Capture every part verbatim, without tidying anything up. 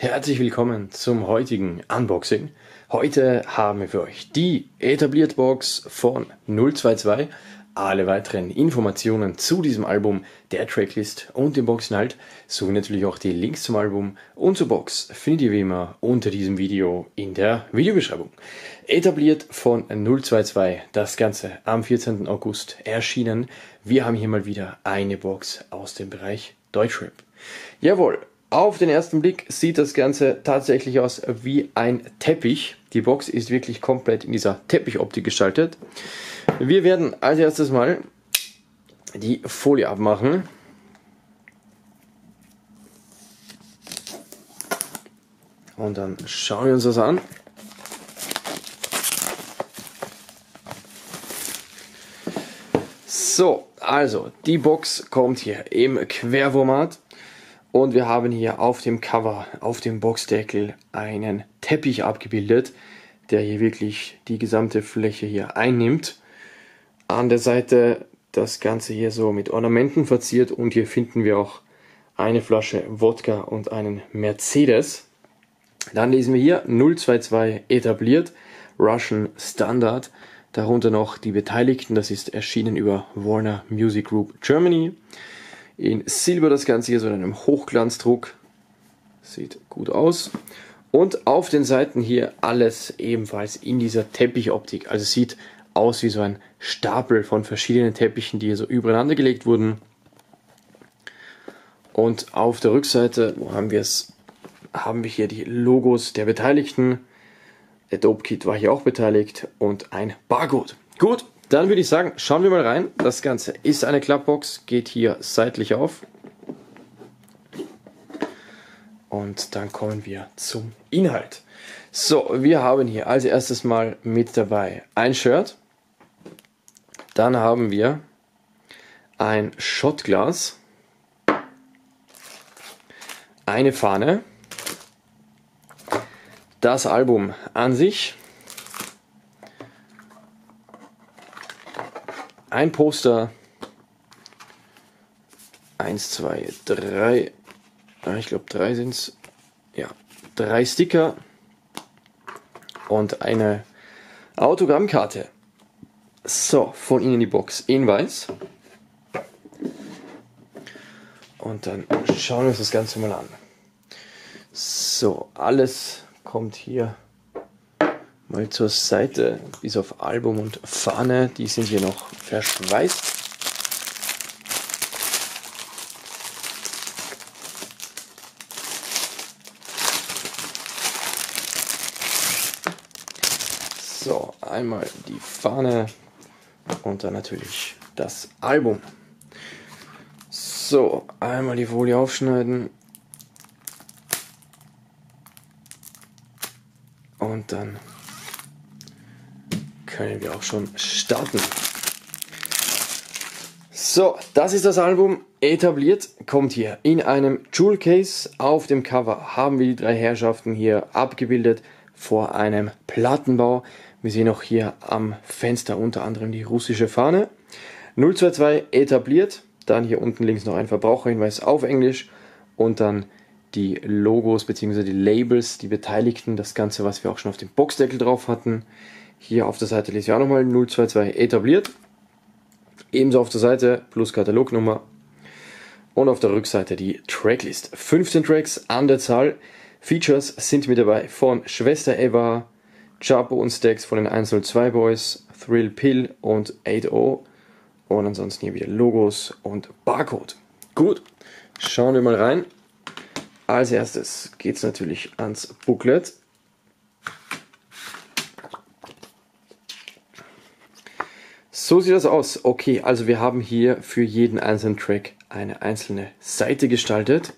Herzlich willkommen zum heutigen Unboxing. Heute haben wir für euch die Etabliert Box von null zwei zwei. Alle weiteren Informationen zu diesem Album, der Tracklist und dem Boxinhalt, sowie natürlich auch die Links zum Album und zur Box findet ihr wie immer unter diesem Video in der Videobeschreibung. Etabliert von null zwei zwei, das Ganze am vierzehnten August erschienen. Wir haben hier mal wieder eine Box aus dem Bereich Deutschrap. Jawohl. Auf den ersten Blick sieht das Ganze tatsächlich aus wie ein Teppich. Die Box ist wirklich komplett in dieser Teppichoptik gestaltet. Wir werden als erstes mal die Folie abmachen. Und dann schauen wir uns das an. So, also die Box kommt hier im Querformat. Und wir haben hier auf dem Cover, auf dem Boxdeckel einen Teppich abgebildet, der hier wirklich die gesamte Fläche hier einnimmt. An der Seite das Ganze hier so mit Ornamenten verziert und hier finden wir auch eine Flasche Wodka und einen Mercedes. Dann lesen wir hier null zwei zwei etabliert, Russian Standard. Darunter noch die Beteiligten, das ist erschienen über Warner Music Group Germany. In Silber das Ganze hier so in einem Hochglanzdruck. Sieht gut aus. Und auf den Seiten hier alles ebenfalls in dieser Teppichoptik. Also sieht aus wie so ein Stapel von verschiedenen Teppichen, die hier so übereinander gelegt wurden. Und auf der Rückseite, wo haben wir es? Haben wir hier die Logos der Beteiligten. Adobe Kit war hier auch beteiligt und ein Barcode. Gut. Dann würde ich sagen, schauen wir mal rein. Das Ganze ist eine Klappbox, geht hier seitlich auf. Und dann kommen wir zum Inhalt. So, wir haben hier als erstes mal mit dabei ein Shirt. Dann haben wir ein Shotglas. Eine Fahne. Das Album an sich. Ein Poster, eins, zwei, drei, ich glaube drei sind es, ja, drei Sticker und eine Autogrammkarte. So, von Ihnen die Box in weiß. Und dann schauen wir uns das Ganze mal an. So, alles kommt hier mal zur Seite, bis auf Album und Fahne, die sind hier noch verschweißt. So, einmal die Fahne und dann natürlich das Album. So, einmal die Folie aufschneiden. Und dann können wir auch schon starten. So, das ist das Album etabliert, kommt hier in einem Jewel Case. Auf dem Cover haben wir die drei Herrschaften hier abgebildet vor einem Plattenbau. Wir sehen auch hier am Fenster unter anderem die russische Fahne. null zwei zwei etabliert, dann hier unten links noch ein Verbraucherhinweis auf Englisch und dann die Logos bzw. die Labels, die Beteiligten, das Ganze, was wir auch schon auf dem Boxdeckel drauf hatten. Hier auf der Seite lese ich auch nochmal null zwei zwei etabliert. Ebenso auf der Seite plus Katalognummer. Und auf der Rückseite die Tracklist. fünfzehn Tracks an der Zahl. Features sind mit dabei von Schwester Eva, Chapo und Stacks, von den hundertzwei Boys, Thrill Pill und acht O. Und ansonsten hier wieder Logos und Barcode. Gut, schauen wir mal rein. Als erstes geht es natürlich ans Booklet. So sieht das aus. Okay, also wir haben hier für jeden einzelnen Track eine einzelne Seite gestaltet.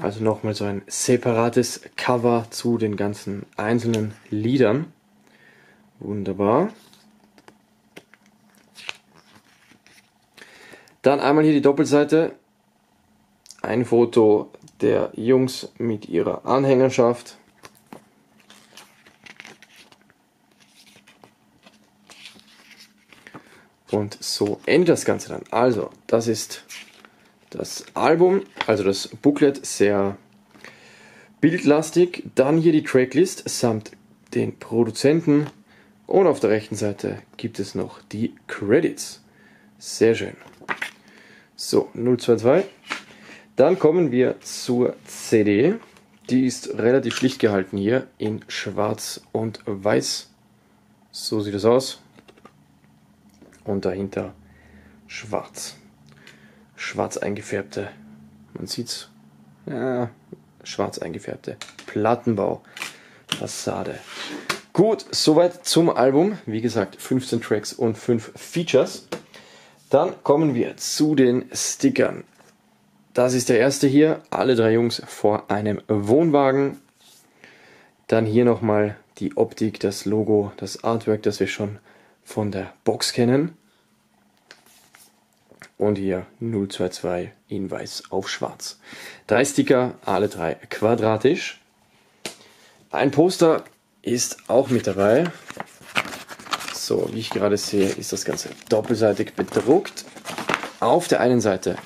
Also nochmal so ein separates Cover zu den ganzen einzelnen Liedern. Wunderbar. Dann einmal hier die Doppelseite. Ein Foto der Jungs mit ihrer Anhängerschaft. Und so endet das Ganze dann. Also, das ist das Album, also das Booklet, sehr bildlastig. Dann hier die Tracklist samt den Produzenten. Und auf der rechten Seite gibt es noch die Credits. Sehr schön. So, null zwei zwei. Dann kommen wir zur C D. Die ist relativ schlicht gehalten hier in schwarz und weiß. So sieht es aus. Und dahinter schwarz. Schwarz eingefärbte, man sieht's, ja, schwarz eingefärbte Plattenbaufassade. Gut, soweit zum Album. Wie gesagt, fünfzehn Tracks und fünf Features. Dann kommen wir zu den Stickern. Das ist der erste hier. Alle drei Jungs vor einem Wohnwagen. Dann hier nochmal die Optik, das Logo, das Artwork, das wir schon von der Box kennen. Und hier null zwei zwei in weiß auf schwarz. Drei Sticker, alle drei quadratisch. Ein Poster ist auch mit dabei. So, wie ich gerade sehe, ist das Ganze doppelseitig bedruckt. Auf der einen Seite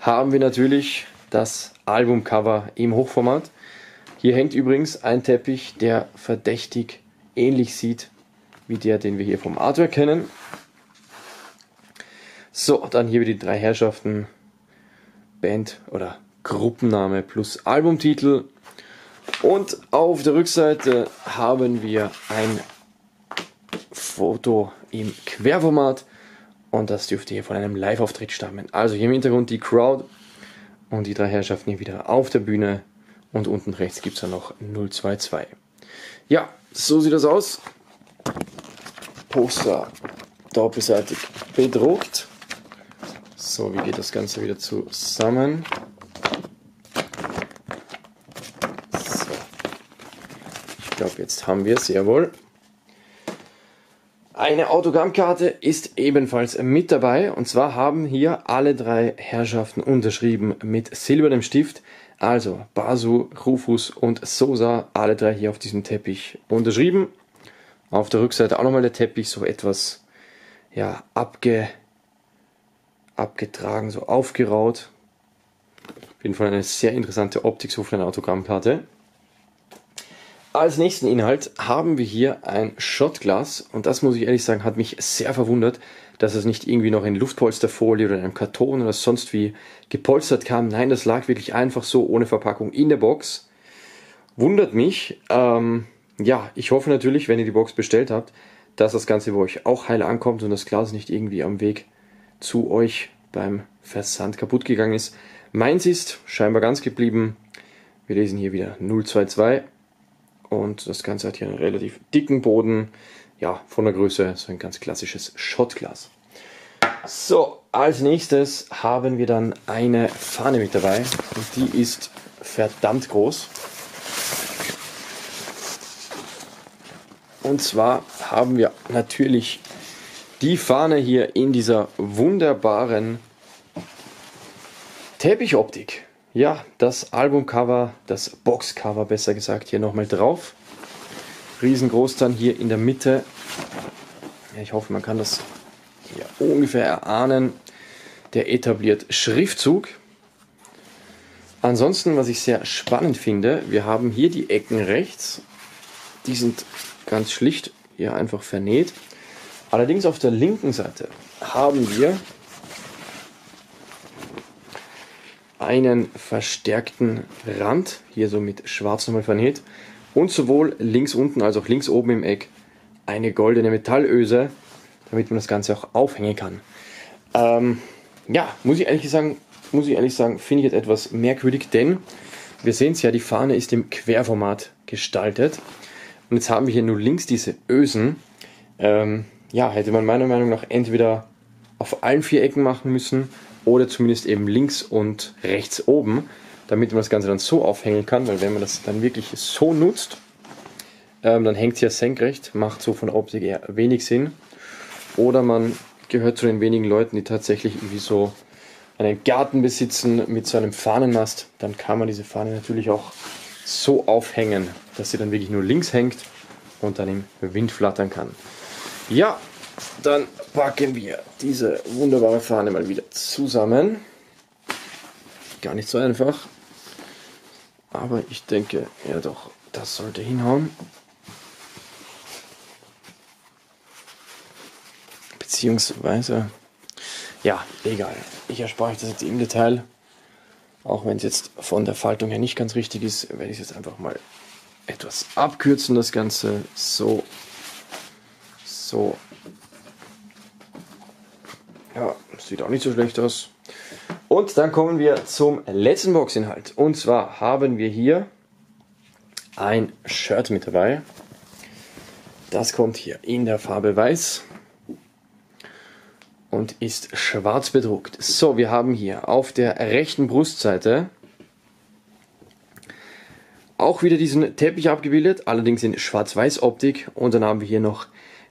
haben wir natürlich das Albumcover im Hochformat. Hier hängt übrigens ein Teppich, der verdächtig ähnlich sieht wie der, den wir hier vom Artwork kennen. So, dann hier wieder die drei Herrschaften, Band oder Gruppenname plus Albumtitel. Und auf der Rückseite haben wir ein Foto im Querformat und das dürfte hier von einem Live-Auftritt stammen. Also hier im Hintergrund die Crowd und die drei Herrschaften hier wieder auf der Bühne und unten rechts gibt es dann noch null zwei zwei. Ja, so sieht das aus. Poster doppelseitig bedruckt. So, wie geht das Ganze wieder zusammen? So. Ich glaube, jetzt haben wir es, jawohl. Eine Autogrammkarte ist ebenfalls mit dabei und zwar haben hier alle drei Herrschaften unterschrieben mit silbernem Stift. Also Bazu, Rufuz und Sosa, alle drei hier auf diesem Teppich unterschrieben. Auf der Rückseite auch nochmal der Teppich, so etwas ja, abge, abgetragen, so aufgeraut. Auf jeden Fall eine sehr interessante Optik, so für eine Autogrammkarte. Als nächsten Inhalt haben wir hier ein Shotglas und das muss ich ehrlich sagen, hat mich sehr verwundert, dass es nicht irgendwie noch in Luftpolsterfolie oder in einem Karton oder sonst wie gepolstert kam. Nein, das lag wirklich einfach so ohne Verpackung in der Box. Wundert mich. Ähm, ja, ich hoffe natürlich, wenn ihr die Box bestellt habt, dass das Ganze bei euch auch heil ankommt und das Glas nicht irgendwie am Weg zu euch beim Versand kaputt gegangen ist. Meins ist scheinbar ganz geblieben. Wir lesen hier wieder null zwei zwei. Und das Ganze hat hier einen relativ dicken Boden. Ja, von der Größe so ein ganz klassisches Schottglas. So, als nächstes haben wir dann eine Fahne mit dabei. Und die ist verdammt groß. Und zwar haben wir natürlich die Fahne hier in dieser wunderbaren Teppichoptik. Ja, das Albumcover, das Boxcover besser gesagt, hier nochmal drauf. Riesengroß dann hier in der Mitte. Ja, ich hoffe, man kann das hier ungefähr erahnen. Der etabliert Schriftzug. Ansonsten, was ich sehr spannend finde, wir haben hier die Ecken rechts. Die sind ganz schlicht hier einfach vernäht. Allerdings auf der linken Seite haben wir einen verstärkten Rand, hier so mit schwarz nochmal vernäht und sowohl links unten als auch links oben im Eck eine goldene Metallöse, damit man das Ganze auch aufhängen kann. Ähm, ja, muss ich ehrlich sagen, muss ich ehrlich sagen, finde ich jetzt etwas merkwürdig, denn wir sehen es ja, die Fahne ist im Querformat gestaltet und jetzt haben wir hier nur links diese Ösen. Ähm, ja, hätte man meiner Meinung nach entweder auf allen vier Ecken machen müssen oder zumindest eben links und rechts oben, damit man das Ganze dann so aufhängen kann, weil wenn man das dann wirklich so nutzt, ähm, dann hängt es ja senkrecht, macht so von der Optik eher wenig Sinn. Oder man gehört zu den wenigen Leuten, die tatsächlich irgendwie so einen Garten besitzen mit so einem Fahnenmast, dann kann man diese Fahne natürlich auch so aufhängen, dass sie dann wirklich nur links hängt und dann im Wind flattern kann. Ja, dann packen wir diese wunderbare Fahne mal wieder zusammen. Gar nicht so einfach. Aber ich denke, ja doch, das sollte hinhauen. Beziehungsweise, ja, egal. Ich erspare euch das jetzt im Detail. Auch wenn es jetzt von der Faltung her nicht ganz richtig ist, werde ich es jetzt einfach mal etwas abkürzen, das Ganze. So, so. Ja, sieht auch nicht so schlecht aus. Und dann kommen wir zum letzten Boxinhalt. Und zwar haben wir hier ein Shirt mit dabei. Das kommt hier in der Farbe Weiß und ist schwarz bedruckt. So, wir haben hier auf der rechten Brustseite auch wieder diesen Teppich abgebildet, allerdings in Schwarz-Weiß-Optik. Und dann haben wir hier noch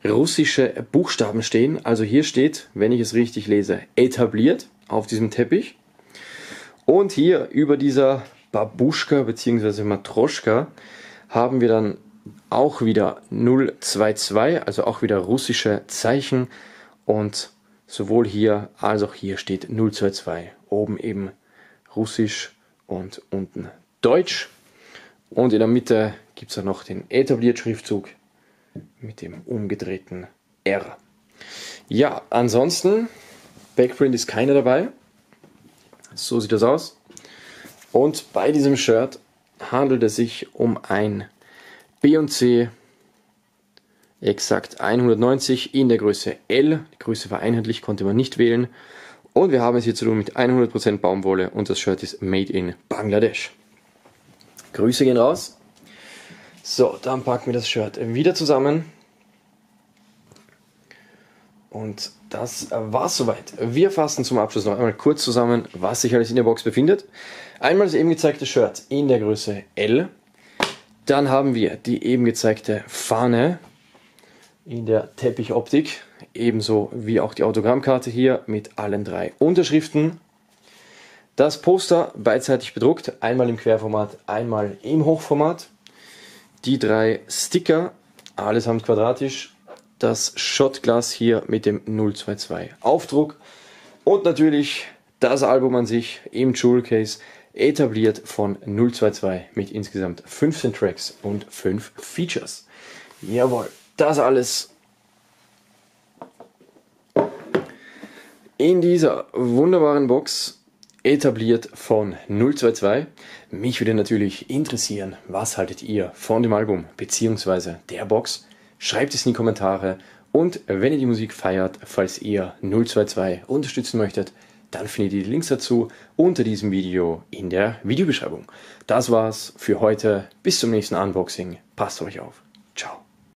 russische Buchstaben stehen. Also hier steht, wenn ich es richtig lese, etabliert auf diesem Teppich. Und hier über dieser Babuschka bzw. Matroschka haben wir dann auch wieder null zwei zwei, also auch wieder russische Zeichen. Und sowohl hier als auch hier steht null zwei zwei. Oben eben russisch und unten deutsch. Und in der Mitte gibt es dann noch den etabliert Schriftzug mit dem umgedrehten R. Ja, ansonsten, Backprint ist keiner dabei. So sieht das aus. Und bei diesem Shirt handelt es sich um ein B und C exakt hundertneunzig in der Größe L. Die Größe war einheitlich, konnte man nicht wählen. Und wir haben es hier zu tun mit hundert Prozent Baumwolle und das Shirt ist made in Bangladesch. Grüße gehen raus. So, dann packen wir das Shirt wieder zusammen. Und das war's soweit. Wir fassen zum Abschluss noch einmal kurz zusammen, was sich alles in der Box befindet. Einmal das eben gezeigte Shirt in der Größe L. Dann haben wir die eben gezeigte Fahne in der Teppichoptik. Ebenso wie auch die Autogrammkarte hier mit allen drei Unterschriften. Das Poster beidseitig bedruckt, einmal im Querformat, einmal im Hochformat. Die drei Sticker, allesamt quadratisch. Das Shotglas hier mit dem null zwei zwei Aufdruck. Und natürlich das Album an sich im Jewel Case, etabliert von null zwei zwei mit insgesamt fünfzehn Tracks und fünf Features. Jawohl, das alles in dieser wunderbaren Box. Etabliert von null zwei zwei. Mich würde natürlich interessieren, was haltet ihr von dem Album bzw. der Box? Schreibt es in die Kommentare und wenn ihr die Musik feiert, falls ihr null zwei zwei unterstützen möchtet, dann findet ihr die Links dazu unter diesem Video in der Videobeschreibung. Das war's für heute. Bis zum nächsten Unboxing. Passt auf euch auf. Ciao.